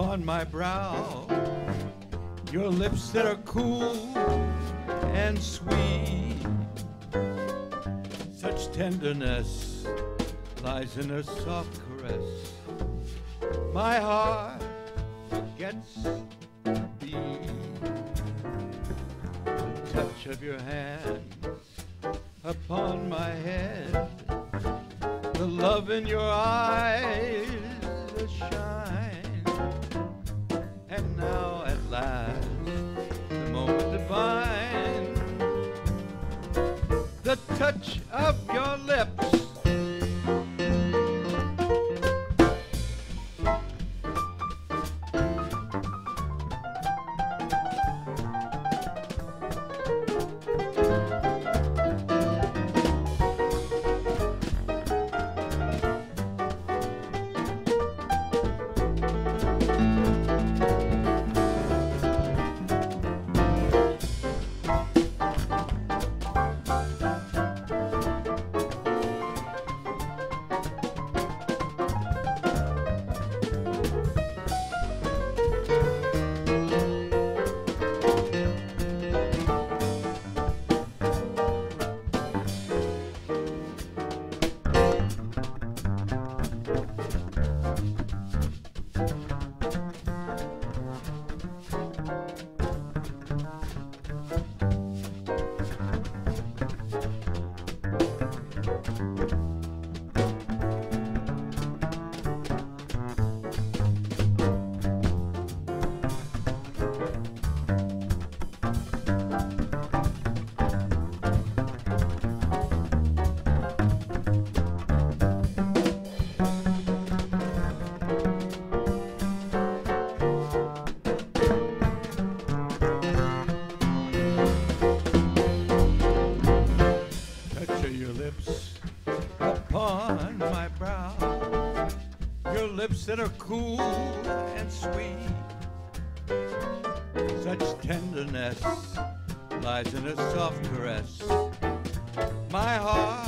upon my brow, your lips that are cool and sweet. Such tenderness lies in her soft caress. My heart forgets to beat. The touch of your hands upon my head, the love in your eyes that shine. And now at last, the moment divine, the touch of your lips. That are cool and sweet. Such tenderness lies in a soft caress. My heart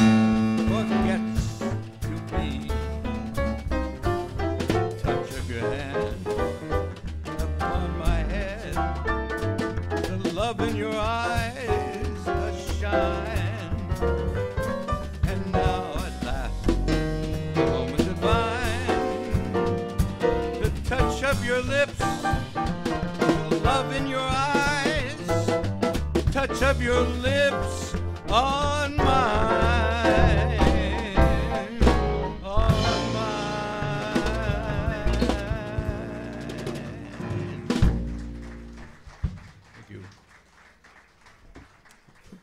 forgets to be. The touch of your hand upon my head, the love in your eyes that shine. Your lips, love in your eyes, touch of your lips on mine, on mine. Thank you.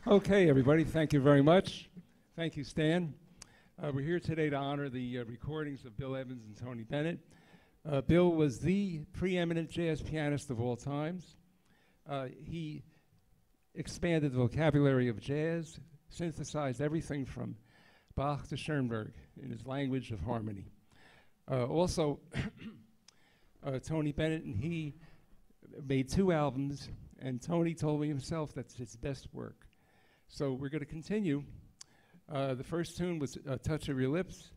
Okay, everybody, thank you very much. Thank you, Stan. We're here today to honor the recordings of Bill Evans and Tony Bennett. Bill was the preeminent jazz pianist of all times. He expanded the vocabulary of jazz, synthesized everything from Bach to Schoenberg in his language of harmony. Also, Tony Bennett and he made two albums, and Tony told me himself that's his best work. So we're going to continue. The first tune was A Touch of Your Lips,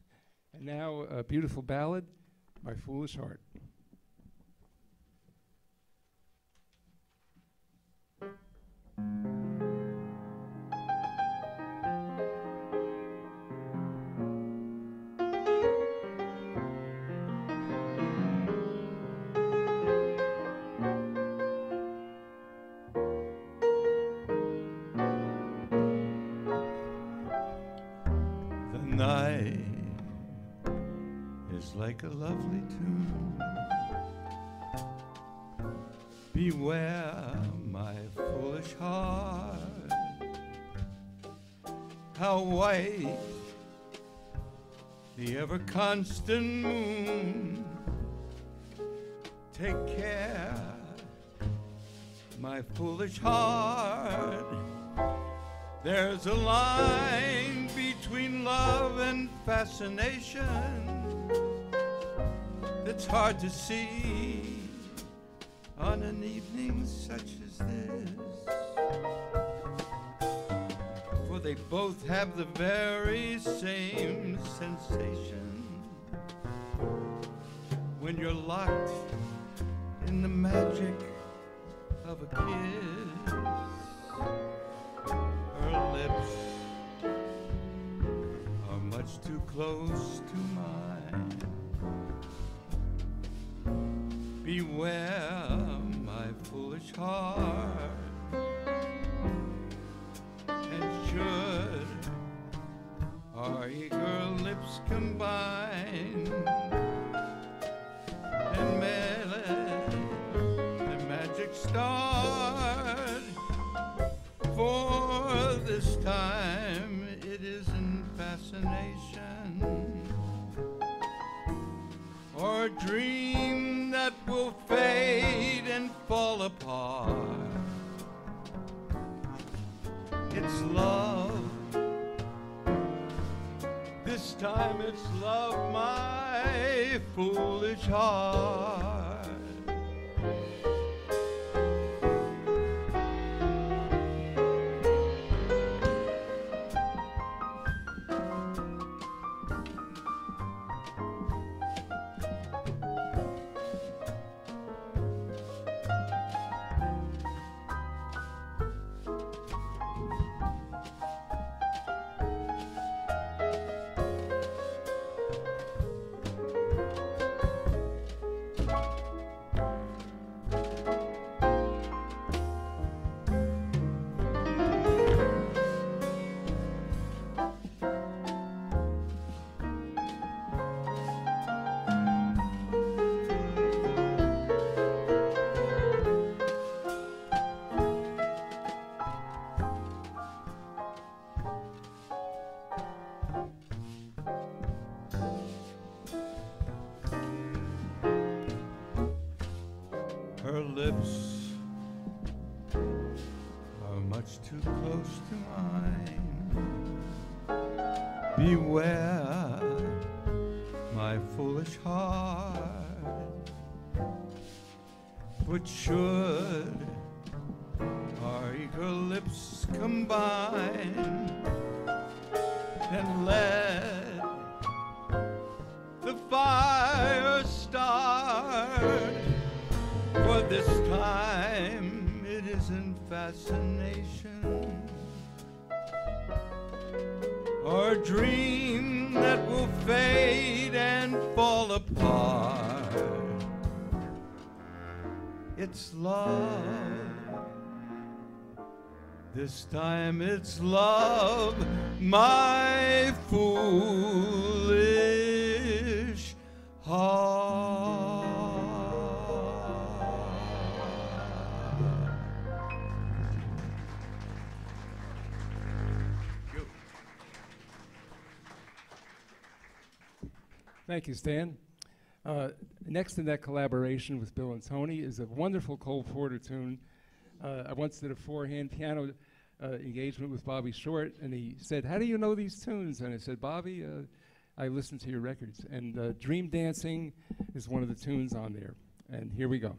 and now a beautiful ballad, My Foolish Heart. The night like a lovely tune. Beware my foolish heart. How white the ever constant moon. Take care my foolish heart. There's a line between love and fascination. It's hard to see on an evening such as this, for they both have the very same sensation when you're locked in the magic of a kiss. Her lips are much too close to mine. Beware my foolish heart, and should our eager lips combine and let the magic start, for this time it isn't fascination or a dream that will fade and fall apart. It's love, this time it's love, my foolish heart. Her lips are much too close to mine. Beware my foolish heart, but should our eager lips combine, then let the fire start. For this time, it isn't fascination or a dream that will fade and fall apart. It's love, this time it's love, my foolish heart. Thank you, Stan. Next in that collaboration with Bill and Tony is a wonderful Cole Porter tune. I once did a forehand piano engagement with Bobby Short, and he said, "How do you know these tunes?" And I said, "Bobby, I listened to your records." And Dream Dancing is one of the tunes on there. And here we go.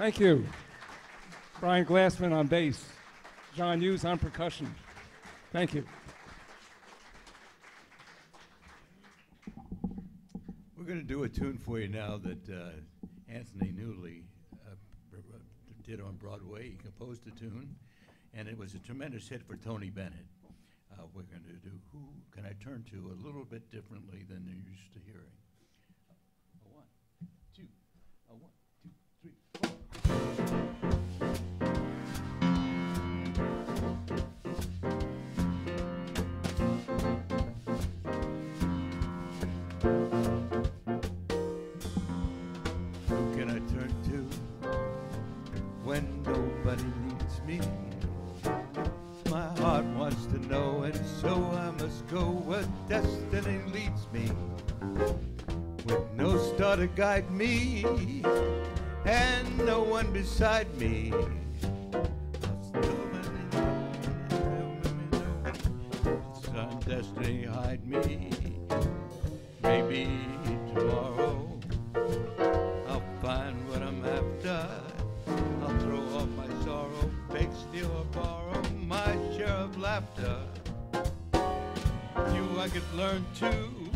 Thank you. Brian Glassman on bass, John Hughes on percussion. Thank you. We're going to do a tune for you now that Anthony Newley did on Broadway. He composed the tune, and it was a tremendous hit for Tony Bennett. We're going to do Who Can I Turn To a little bit differently than you're used to hearing. Who can I turn to when nobody needs me? My heart wants to know, and so I must go where destiny leads me. With no star to guide me, and no one beside me. Destiny hide me. Maybe tomorrow I'll find what I'm after. I'll throw off my sorrow, fake, steal or borrow my share of laughter. You I could learn too,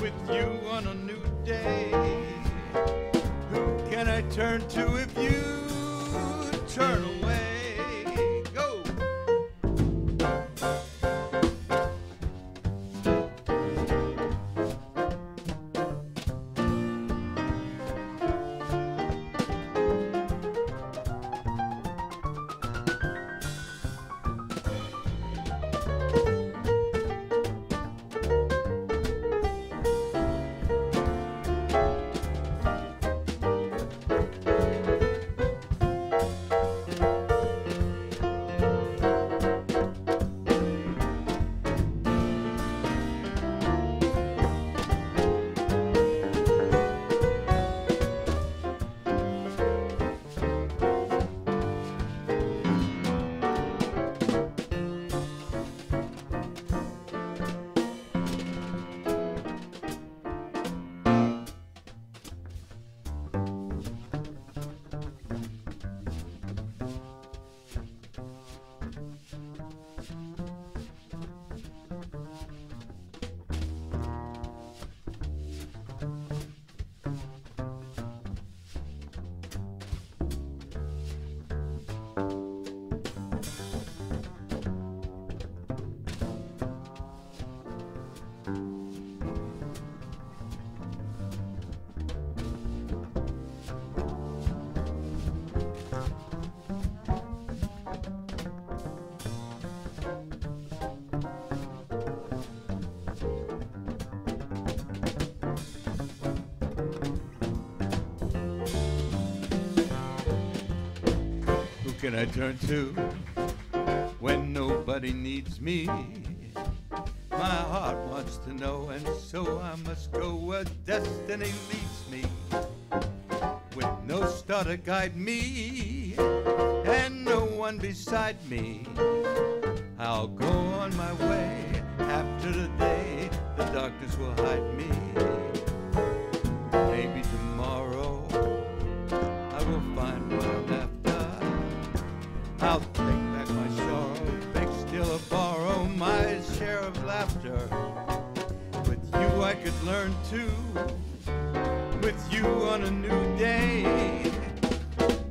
with you on a new day. Who can I turn to if you turn away? Who can I turn to when nobody needs me? My heart wants to know, and so I must go where destiny leads me. With no star to guide me, and no one beside me, I'll go on my way. After the day, the darkness will hide me. Maybe tomorrow I will find what I'm after. I'll take back my sorrow, beg, steal or borrow my share of laughter. With you I could learn too, with you on a new day.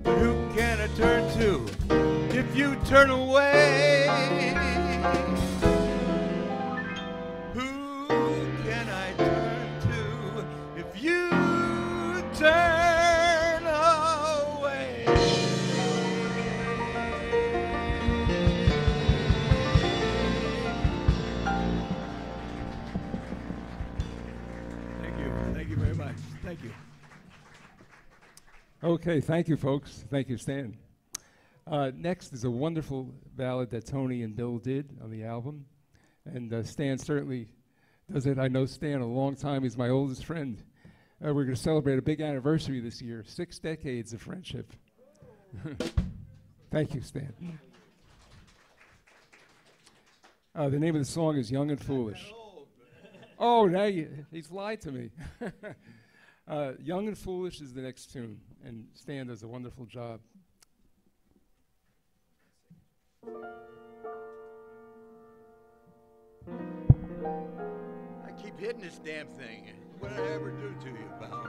But who can I turn to if you turn away? Who can I turn to if you turn? Thank you. Okay, thank you, folks. Thank you, Stan. Next is a wonderful ballad that Tony and Bill did on the album. And Stan certainly does it. I know Stan a long time. He's my oldest friend. We're going to celebrate a big anniversary this year, 6 decades of friendship. Thank you, Stan. The name of the song is Young and Foolish. Oh, now he's lied to me. Young and Foolish is the next tune, and Stan does a wonderful job. I keep hitting this damn thing. What did I ever do to you, pal?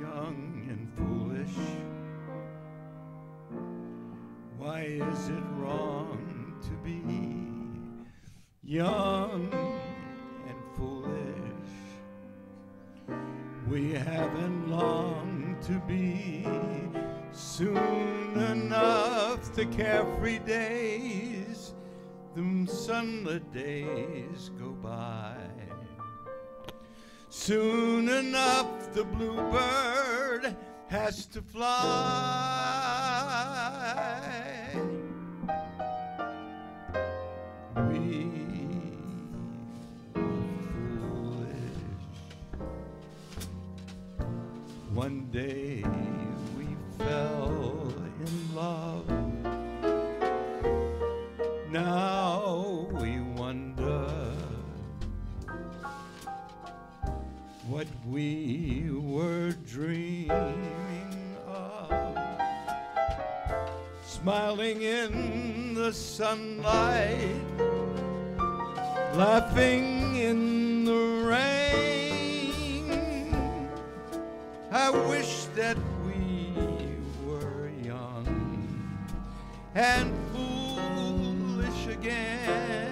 Young and foolish. Why is it wrong to be young and foolish? We haven't long to be Soon enough the carefree days, them sunlit days go by. Soon enough the bluebird has to fly. We were foolish. One day we fell in love. Now we wonder what we were dreaming of. Smiling in the sunlight, laughing in the rain. I wish that we were young and foolish again.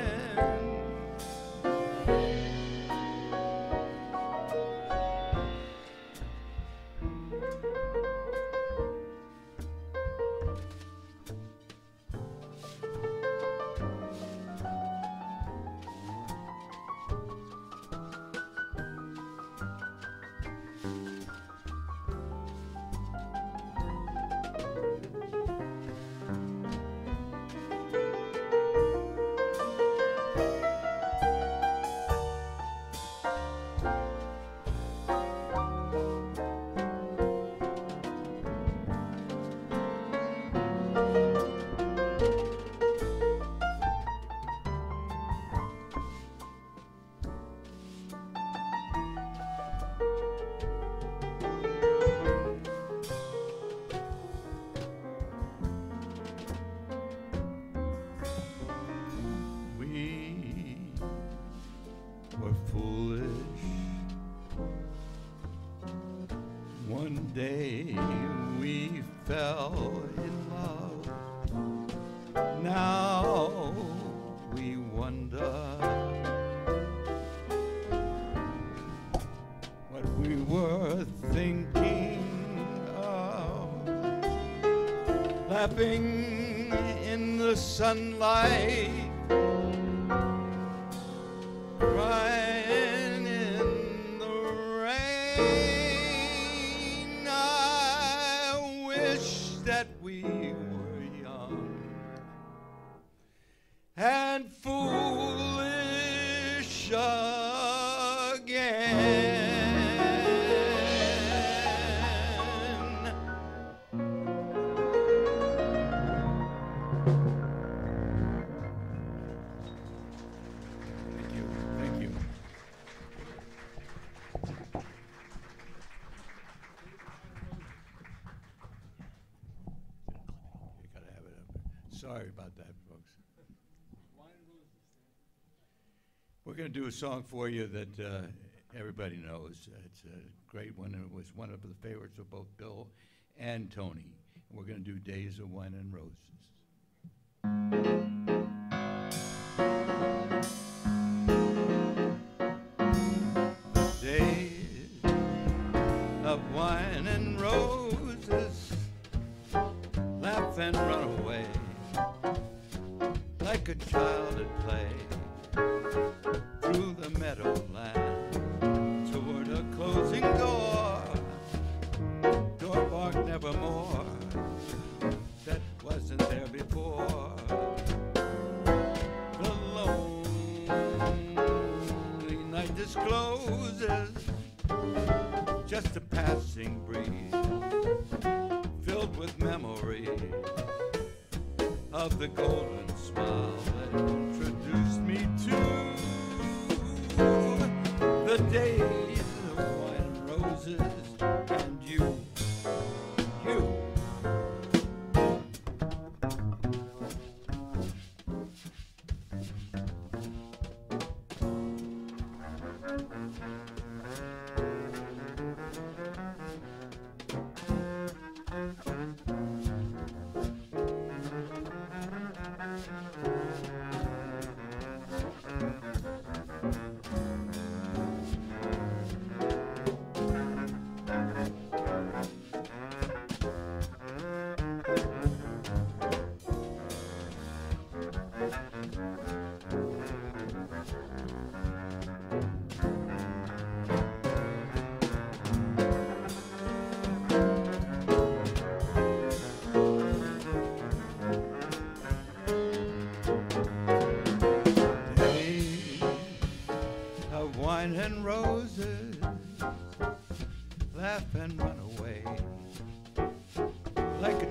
Laughing in the sunlight, crying in the rain. I wish that we were young and foolish again. We're going to do a song for you that everybody knows. It's a great one, and it was one of the favorites of both Bill and Tony. And we're going to do Days of Wine and Roses.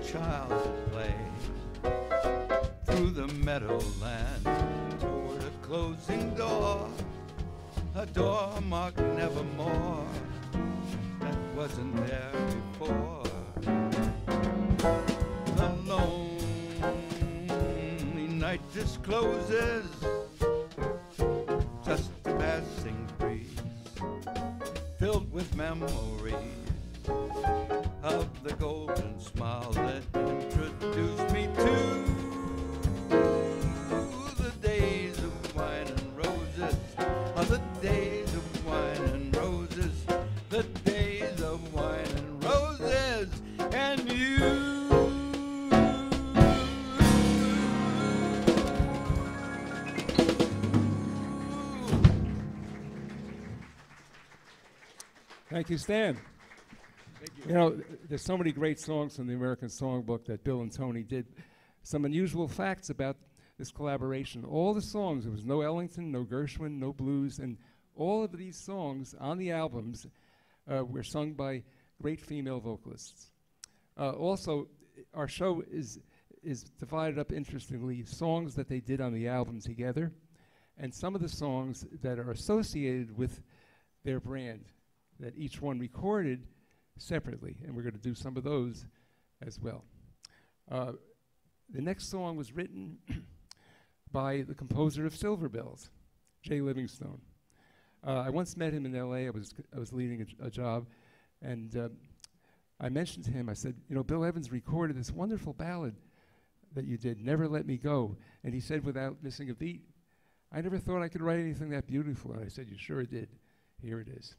child at play, through the meadowland toward a closing door, a door marked nevermore that wasn't there before. The lonely night discloses just a passing breeze filled with memories of the golden smile that introduced me to the days of wine and roses, of the days of wine and roses, the days of wine and roses, and you. Thank you, Stan. You know, there's so many great songs from the American Songbook that Bill and Tony did. Some unusual facts about this collaboration. All the songs, there was no Ellington, no Gershwin, no blues, and all of these songs on the albums were sung by great female vocalists. Also, our show is divided up interestingly, songs that they did on the album together, and some of the songs that are associated with their brand that each one recorded separately, and we're going to do some of those as well. The next song was written by the composer of Silver Bells, Jay Livingston. I once met him in LA. I was leading a job, and I mentioned to him, I said, you know, Bill Evans recorded this wonderful ballad that you did, Never Let Me Go, and he said without missing a beat, I never thought I could write anything that beautiful, and I said, you sure did. Here it is.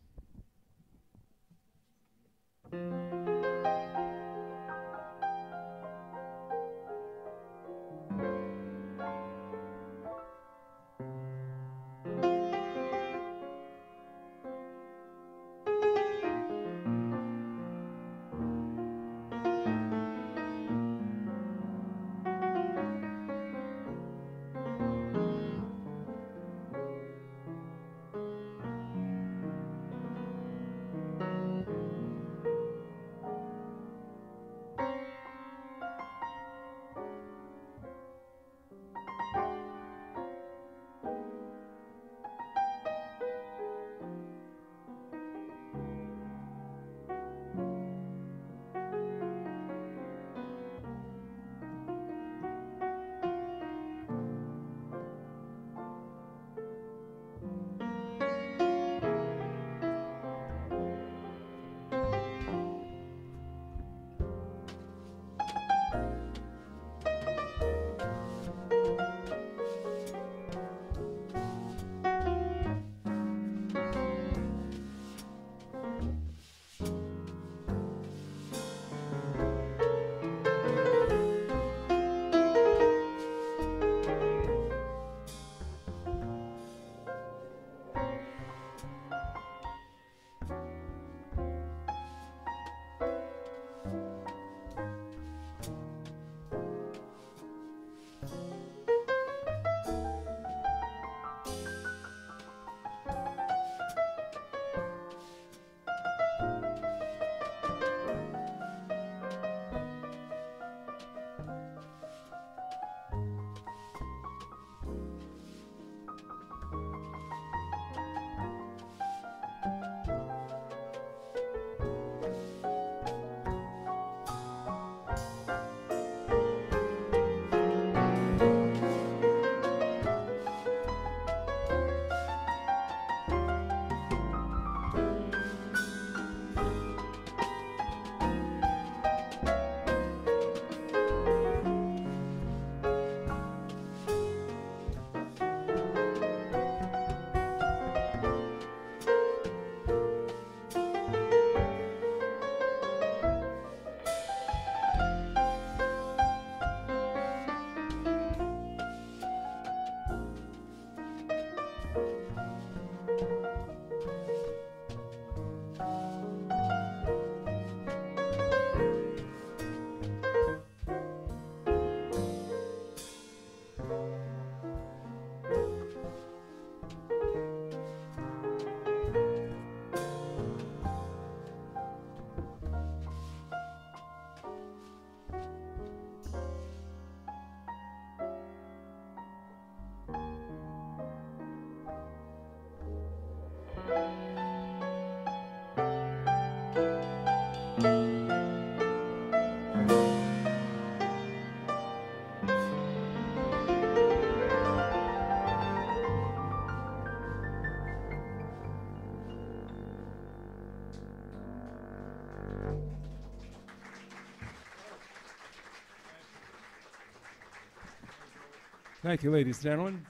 Thank you, ladies and gentlemen.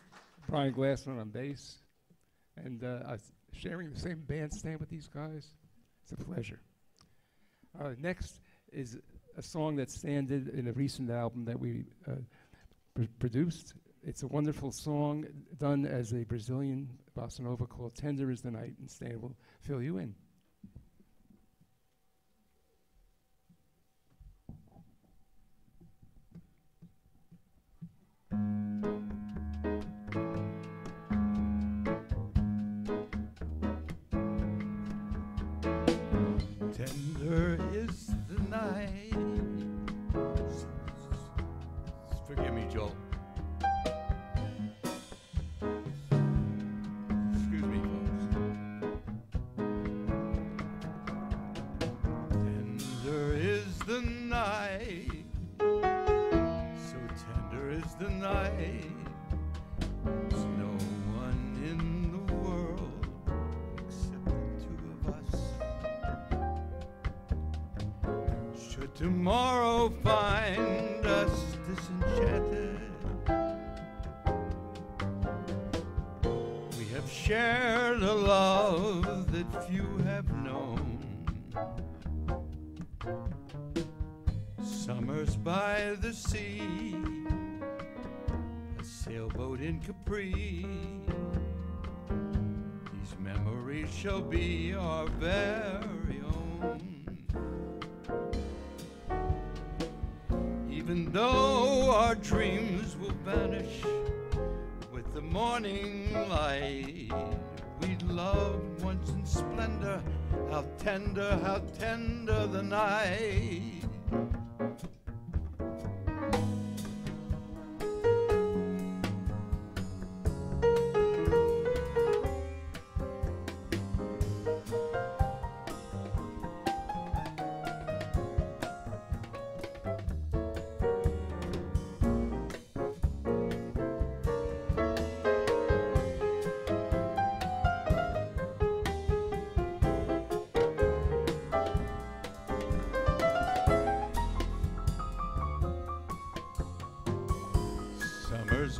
Brian Glassman on bass. And sharing the same bandstand with these guys, it's a pleasure. Next is a song that Stan did in a recent album that we produced. It's a wonderful song done as a Brazilian bossa nova called Tender Is the Night, and Stan will fill you in. Tender is the night. Forgive me, Joel. Excuse me, folks. Tender is the night. So tender is the night. Tomorrow find us disenchanted. We have shared a love that few have known. Summers by the sea, a sailboat in Capri. These memories shall be our very own. Even though our dreams will vanish with the morning light, we loved once in splendor. How tender the night.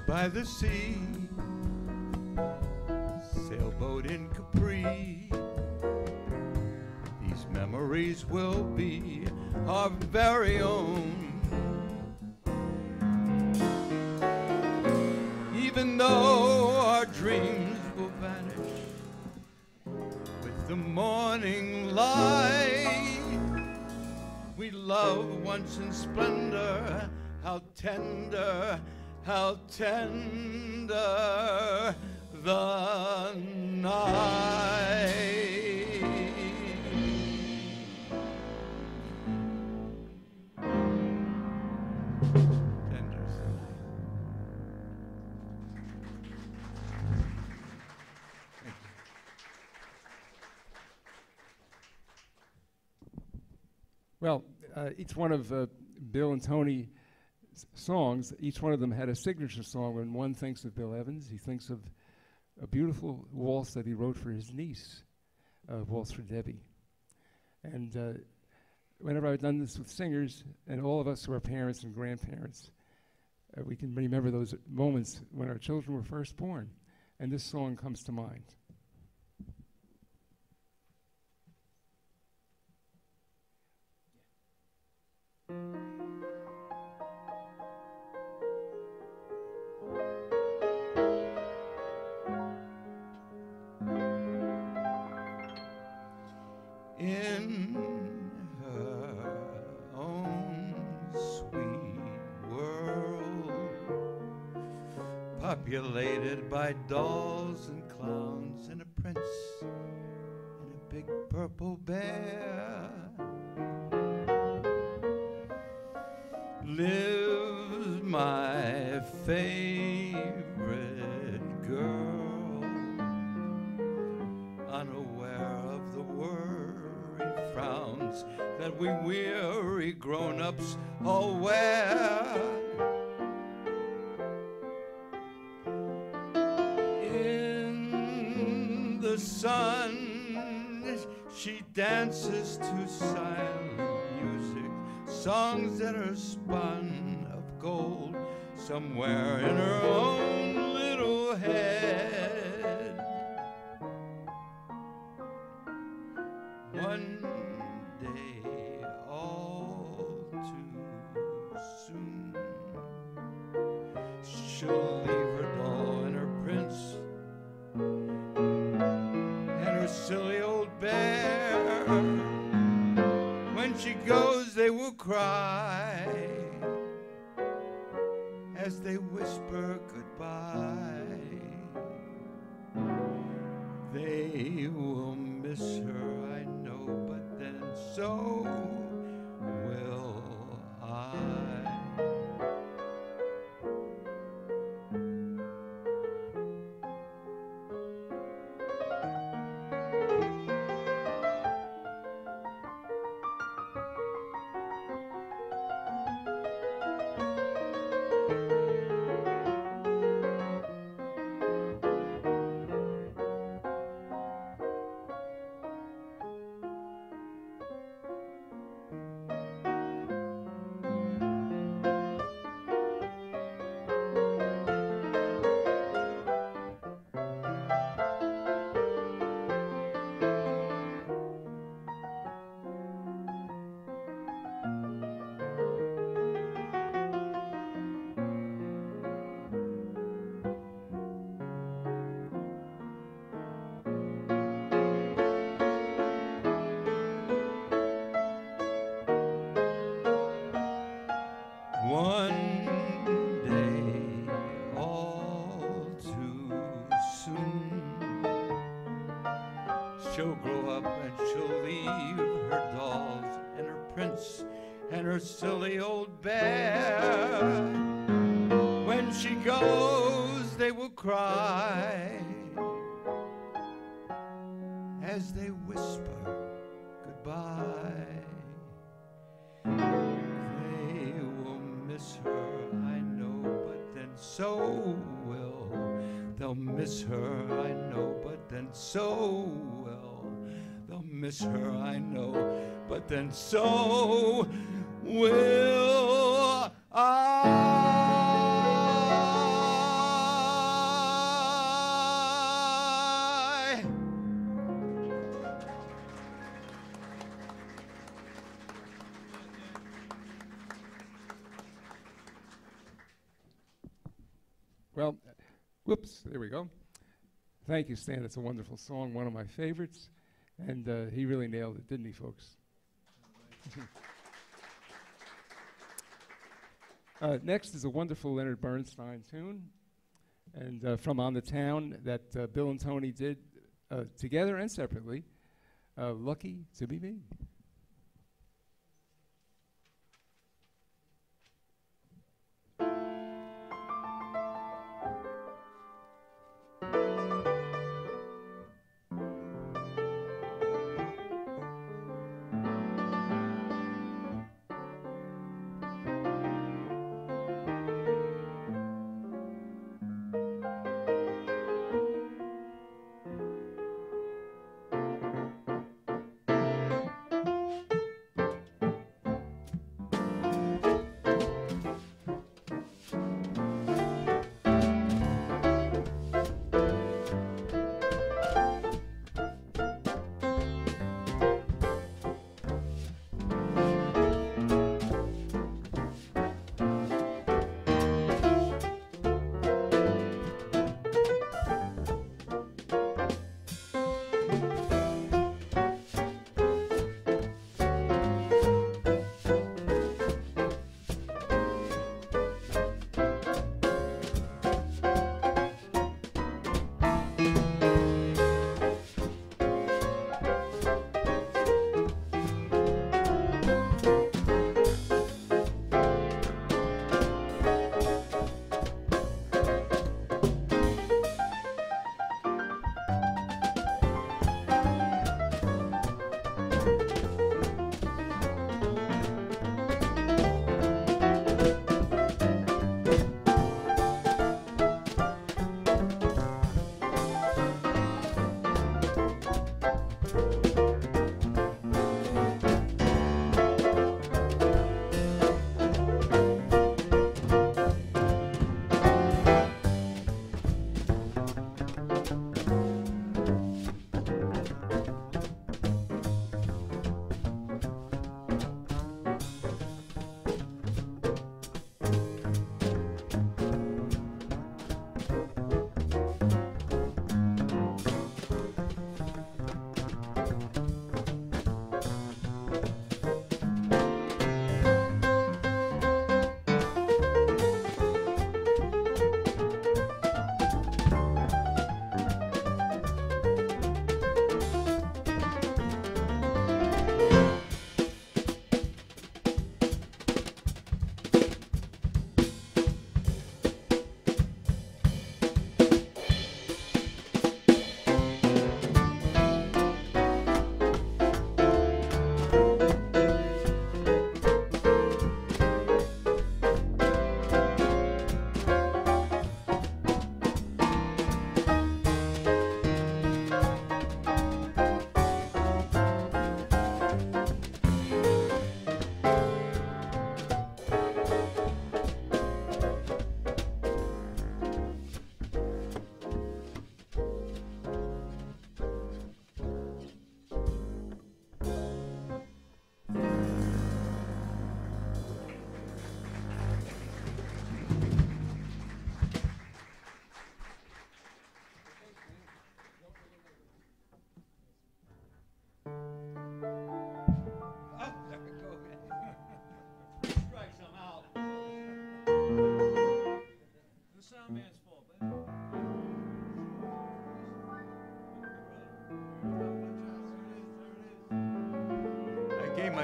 By the sea, sailboat in Capri, these memories will be our very own. Even though our dreams will vanish with the morning light, we loved once in splendor. How tender, how tender the night. Tender. Well, each one of Bill and Tony songs, each one of them had a signature song. When one thinks of Bill Evans, he thinks of a beautiful waltz that he wrote for his niece, Waltz for Debbie. And whenever I've done this with singers, and all of us who are parents and grandparents, we can remember those moments when our children were first born, and this song comes to mind. Populated by dolls and clowns and a prince and a big purple bear, lives my favorite girl, unaware of the worry frowns that we weary grown-ups all wear. Sun, she dances to silent music, songs that are spun of gold, somewhere in her own little head. One day, all too soon, she'll leave her doll and her prince and her silly old bear. When she goes, they will cry as they whisper goodbye. They will miss her, I know, but then so will I. She'll grow up and she'll leave her dolls and her prince and her silly old bear. When she goes, they will cry as they whisper goodbye. They will miss her, I know, but then so will. They'll miss her, I know, but then so will. Miss her, I know, but then so will I. Well, whoops, there we go. Thank you, Stan. It's a wonderful song, one of my favorites. And he really nailed it, didn't he, folks? Next is a wonderful Leonard Bernstein tune, and from On the Town that Bill and Tony did together and separately, Lucky to Be Me.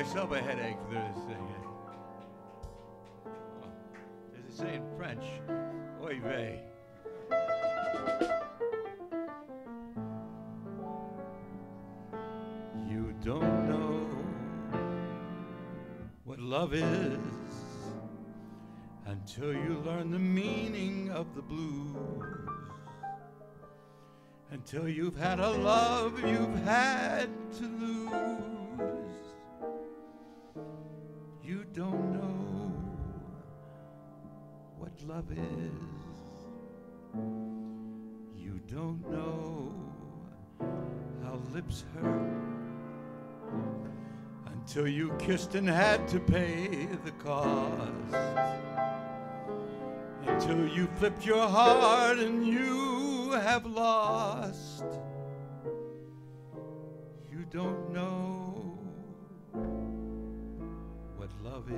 myself a headache through this thing. As they say in French, oy vey. You don't know what love is until you learn the meaning of the blues. Until you've had a love you've had to lose. You don't know what love is. You don't know how lips hurt until you kissed and had to pay the cost. Until you flipped your heart and you have lost. You don't know what love is.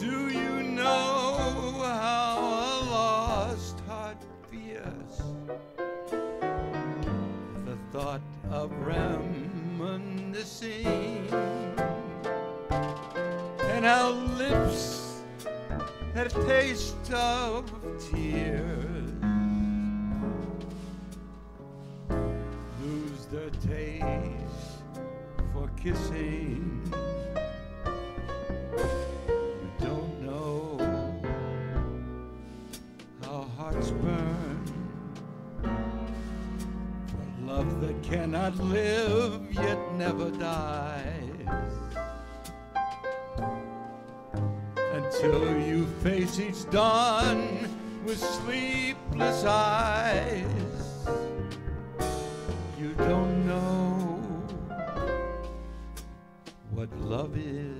Do you know how a lost heart fears the thought of reminiscing? And our lips had a taste of tears lose their taste for kissing. You don't know how hearts burn for love that cannot live yet never dies. Till you face each dawn with sleepless eyes. You don't know what love is.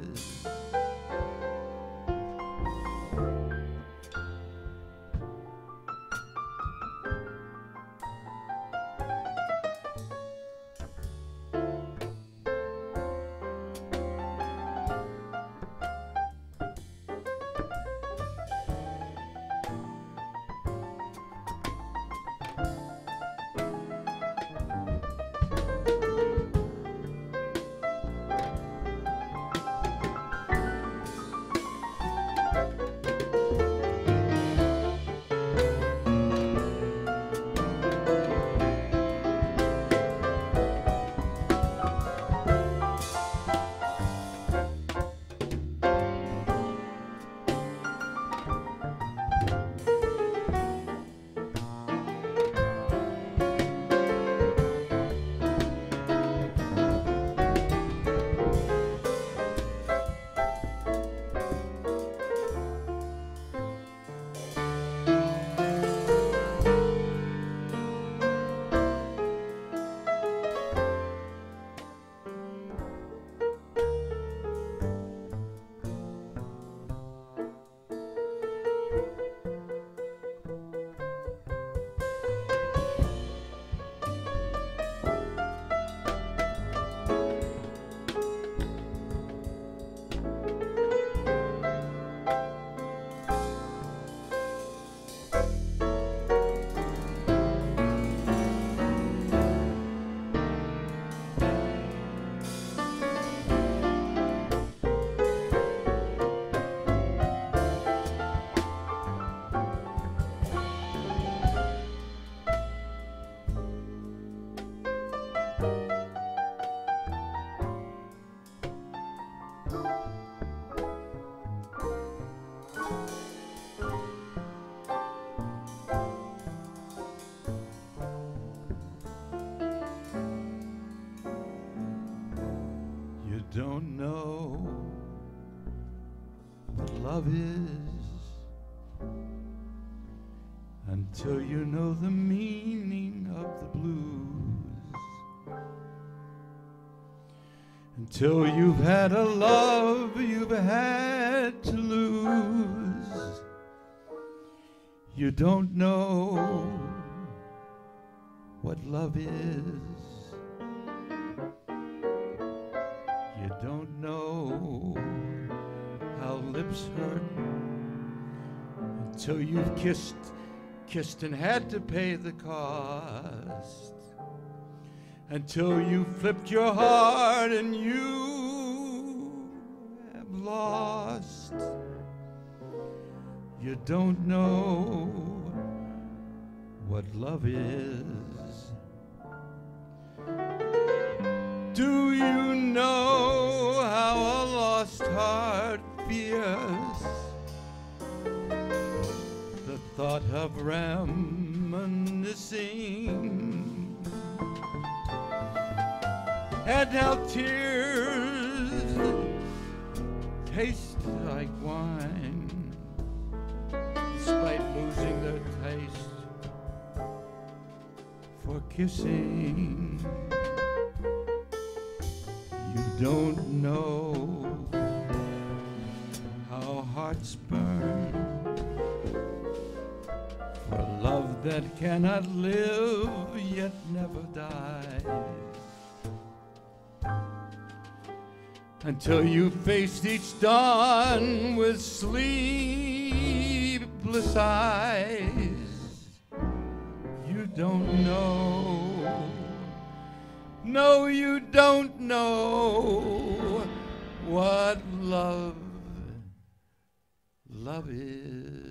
Don't know what love is until you know the meaning of the blues. Until you've had a love you've had to lose. You don't know what love is. Don't know how lips hurt until you've kissed and had to pay the cost. until you flipped your heart and you have lost. You don't know what love is. Do you know how a lost heart fears? The thought of reminiscing, and how tears taste like wine, despite losing their taste for kissing. You don't know how hearts burn for love that cannot live yet never dies, until you faced each dawn with sleepless eyes. You don't know, no, you don't know what love is.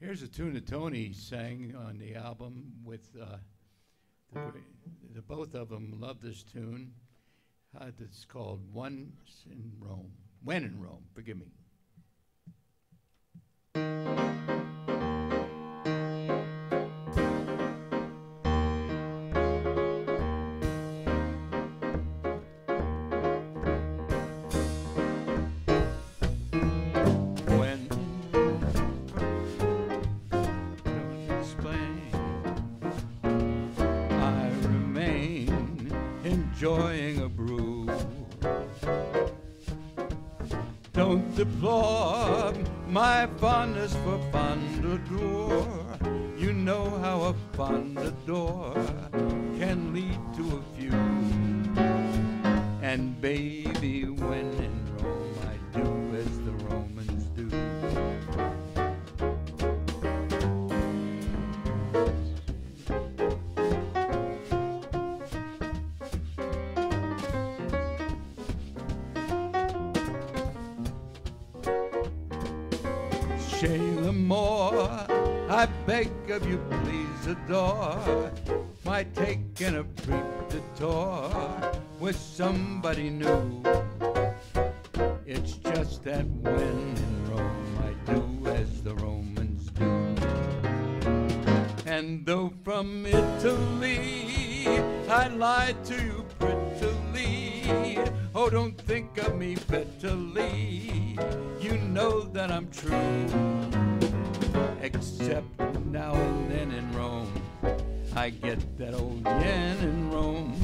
Here's a tune that Tony sang on the album with the both of them love this tune. It's called Once in Rome. When in Rome, forgive me. Enjoying a brew, don't deplore my fondness for fondador. You know how a fondador can lead to a few. And baby, when in Rome, I do as the Romans do. I beg of you, please adore my taking a preparator with somebody new. It's just that when in Rome I do as the Romans do. And though from Italy I lied to you prettily, oh, don't think of me bitterly, you know that I'm true. Except now and then in Rome, I get that old yen in Rome.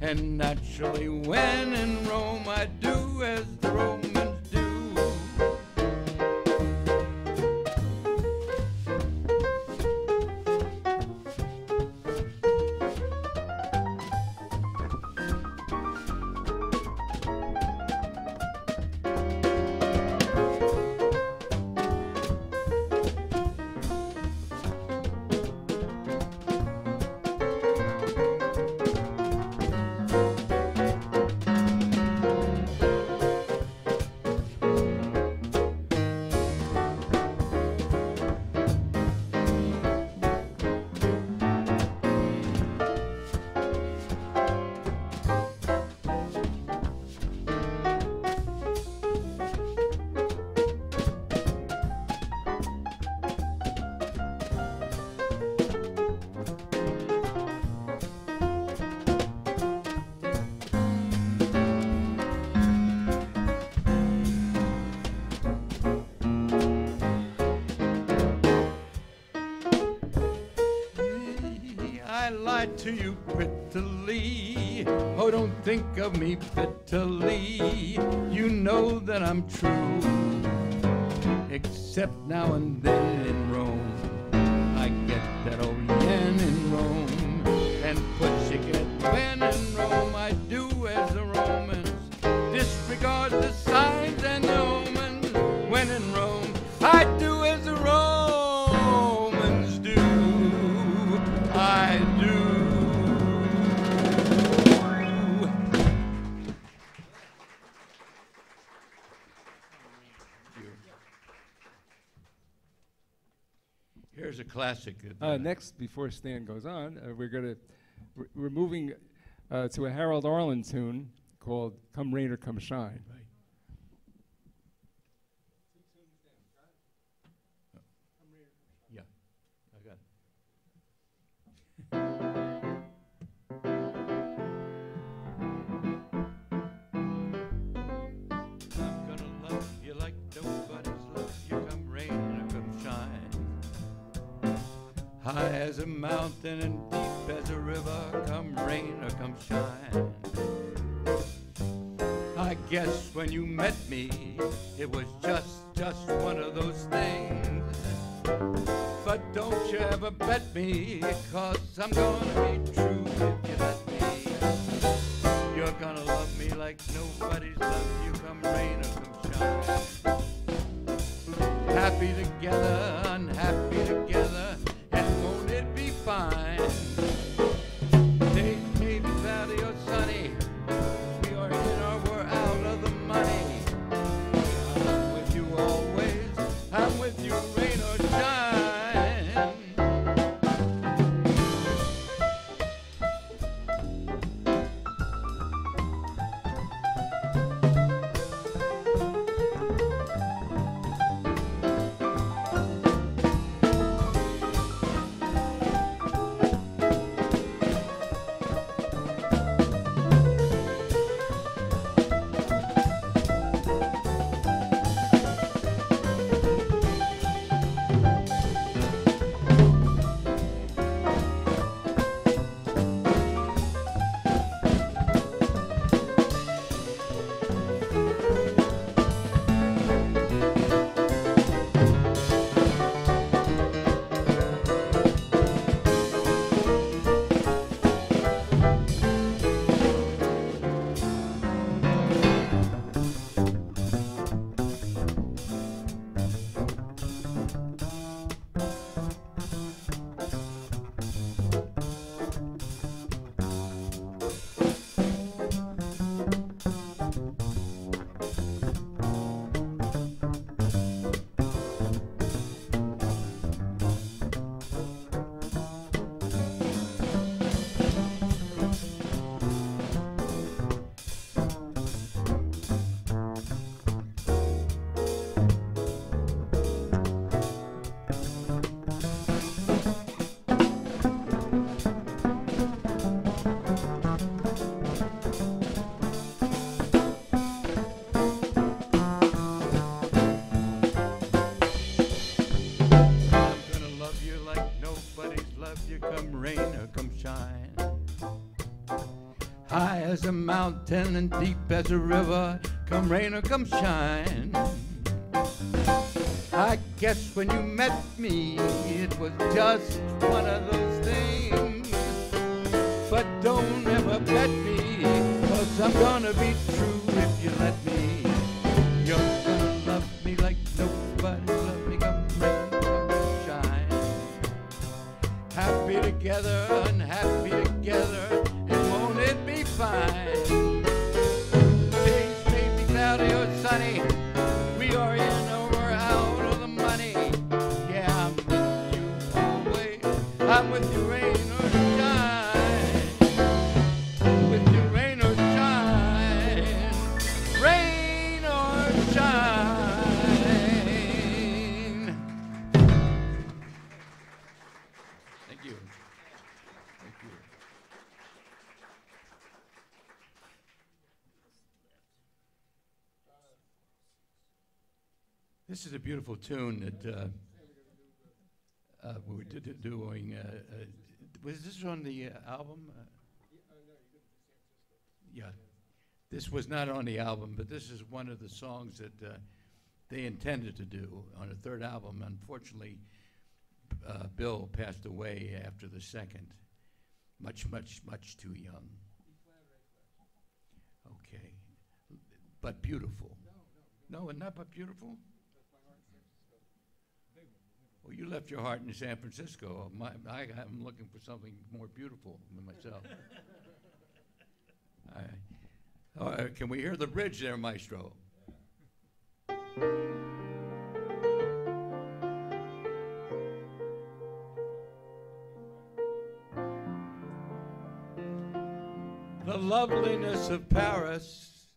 And naturally when in Rome, I do as the Romans do. To you prettily, oh, don't think of me bitterly, you know that I'm true. Except now and then in Rome, I get that old yen in Rome, and what you get. ignores the signs and the omens. When in Rome, I do as the Romans do. I do. Here's a classic. Next, before Stan goes on, we're moving to a Harold Arlen tune called Come Rain or Come Shine. Right. Yeah, I got it. I'm gonna love you like nobody's love you, come rain or come shine. High as a mountain and deep as a river, come rain or come shine. I guess when you met me, it was just one of those things. But don't you ever bet me, 'cause I'm gonna be true if you let me. You're gonna love me like nobody's loved you, come rain or come shine. Happy together, unhappy together, and won't it be fine? Days may be cloudy or sunny, as a mountain and deep as a river, come rain or come shine. I guess when you met me, it was just one of those things. But don't ever bet me, 'cause I'm gonna be true if you let me. You're gonna love me like nobody loved me, come rain or come shine. Happy together, unhappy together, fine. Days may be cloudy or sunny, we are in or we're out of the money. Yeah, I'm with you always, I'm with you rain or shine. With you rain or shine, rain or shine. Thank you. Thank you. This is a beautiful tune that we were doing. Was this on the album? Yeah. This was not on the album, but this is one of the songs that they intended to do on the third album. Unfortunately, Bill passed away after the second. Much too young. Okay. but beautiful. No, not but beautiful? Well, you left your heart in San Francisco. I'm looking for something more beautiful than myself. All right. All right. Can we hear the bridge there, Maestro? The loveliness of Paris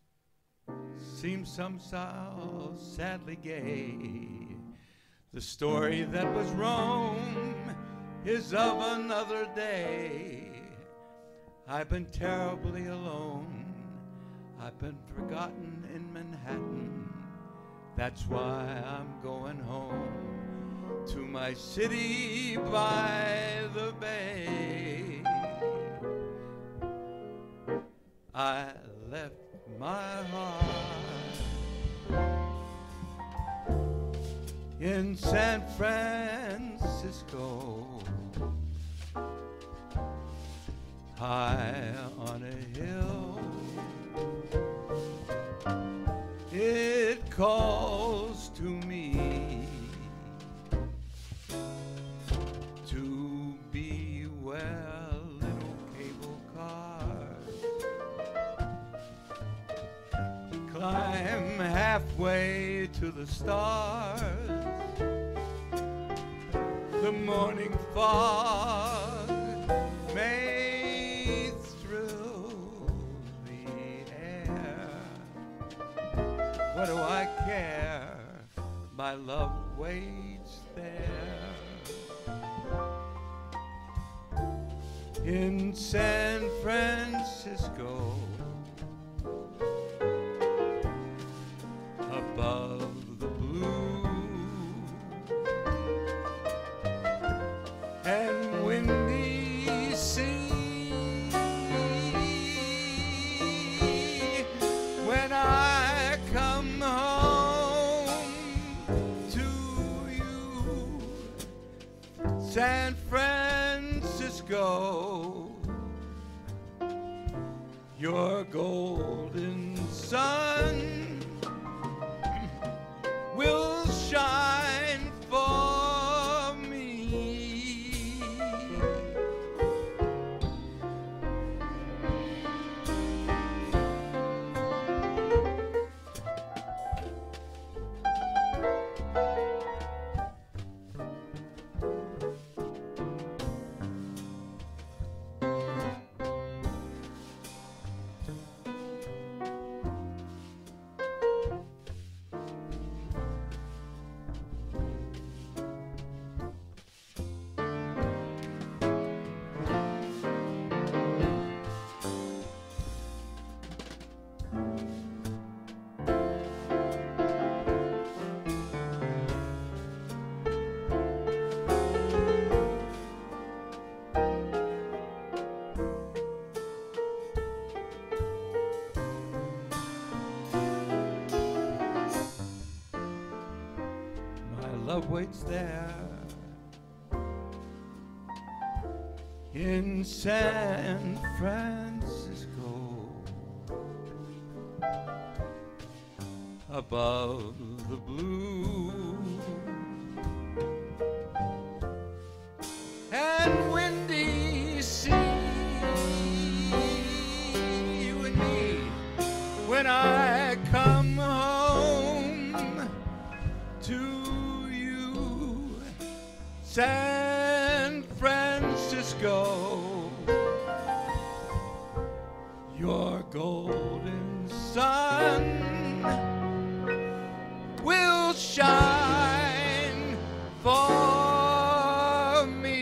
seems somehow sadly gay. The story that was Rome is of another day. I've been terribly alone. I've been forgotten in Manhattan. That's why I'm going home to my city by the bay. I left my heart in San Francisco, high on a hill. It calls to me to beware. I'm halfway to the stars. The morning fog may thrill the air. What do I care? My love waits there in San Francisco. Above the blue and windy sea, when I come home to you, San Francisco, your golden sun will shine for me. Love waits there in San Francisco, above the blue and windy sea. You and me, when I come home to San Francisco, your golden sun will shine for me.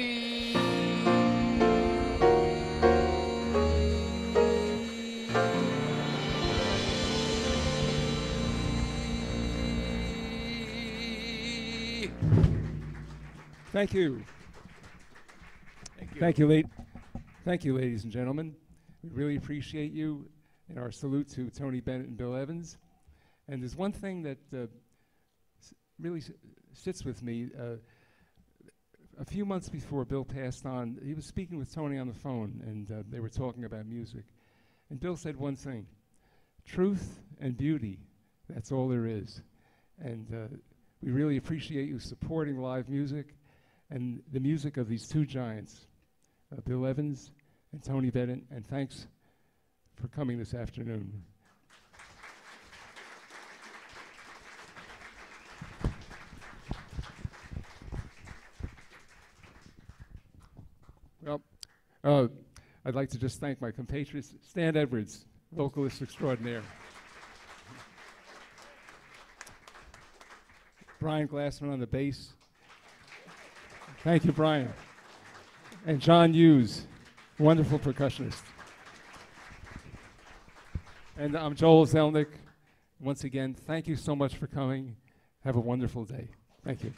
Thank you. Thank you. Thank you, ladies and gentlemen. We really appreciate you, and our salute to Tony Bennett and Bill Evans. And there's one thing that really sits with me. A few months before Bill passed on, he was speaking with Tony on the phone, and they were talking about music. And Bill said one thing: truth and beauty. That's all there is. And we really appreciate you supporting live music and the music of these two giants, Bill Evans and Tony Bennett, and thanks for coming this afternoon. Well, I'd like to just thank my compatriots, Stan Edwards, vocalist extraordinaire. Brian Glassman on the bass. Thank you, Brian. And John Hughes, wonderful percussionist. And I'm Joel Zelnick. Once again, thank you so much for coming. Have a wonderful day. Thank you.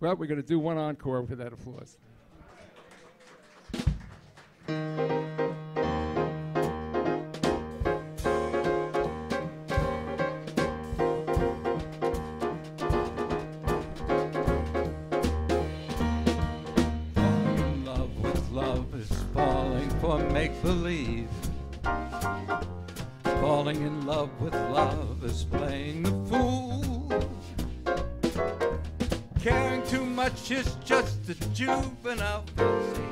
Well, we're going to do one encore for that applause. Falling in love with love is falling for make-believe. Falling in love with love is playing the fool. Caring too much is just a juvenile fancy.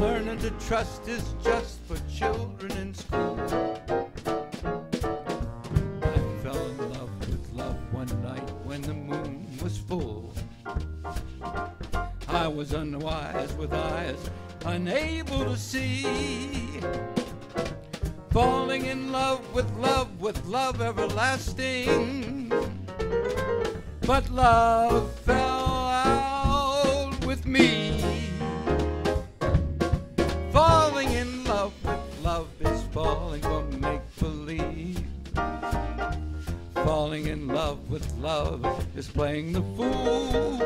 Learning to trust is just for children in school. I fell in love with love one night when the moon was full. I was unwise with eyes unable to see. Falling in love with love everlasting. But love fell out with me. Falling in love with love is falling for make-believe. Falling in love with love is playing the fool.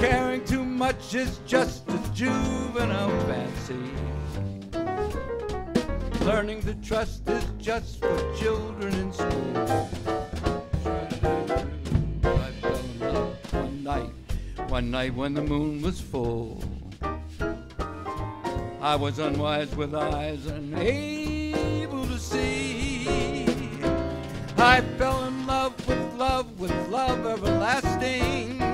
Caring too much is just a juvenile fancy. Learning to trust is just for children in school. One night when the moon was full, I was unwise with eyes unable to see. I fell in love with love everlasting.